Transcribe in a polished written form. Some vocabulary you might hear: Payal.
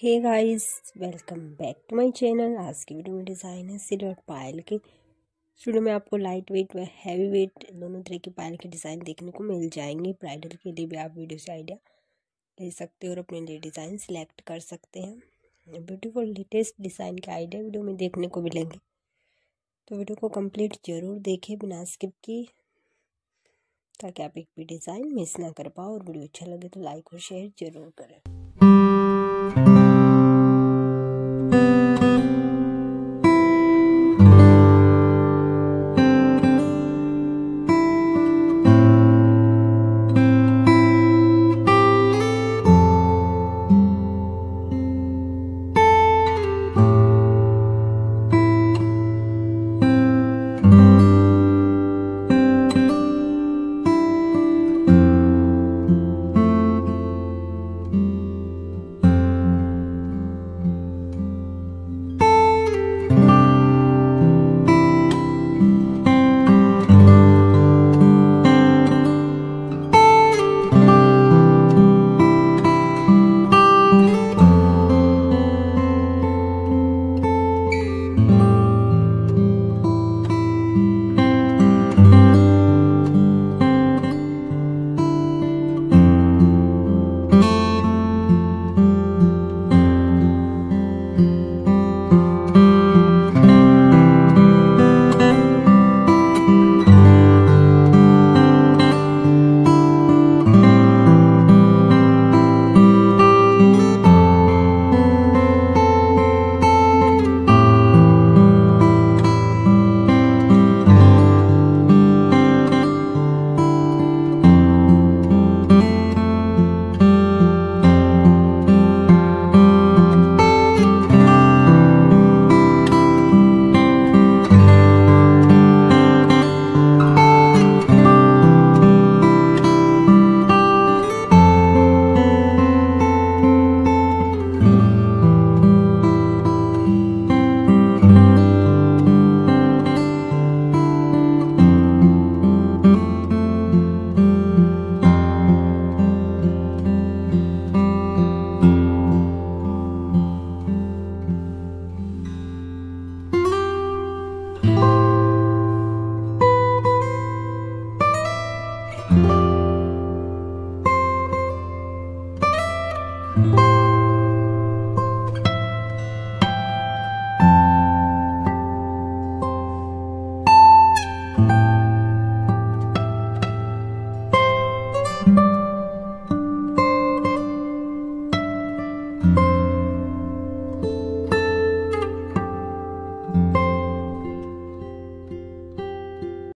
Hey guys, welcome back to my channel. आज की video में डिज़ाइन है सिर और पायल के। इस वीडियो में आपको लाइट वेट व हैवी वेट दोनों तरह के पायल के डिज़ाइन देखने को मिल जाएंगे। ब्राइडल के लिए भी आप वीडियो से आइडिया ले सकते हो और अपने लिए डिज़ाइन सिलेक्ट कर सकते हैं। ब्यूटीफुल लेटेस्ट डिज़ाइन के आइडिया वीडियो में देखने को मिलेंगे, तो वीडियो को कम्प्लीट ज़रूर देखें बिना स्किप किए, ताकि आप एक भी डिज़ाइन मिस ना कर पाओ। और वीडियो अच्छा लगे तो लाइक और शेयर ज़रूर करें।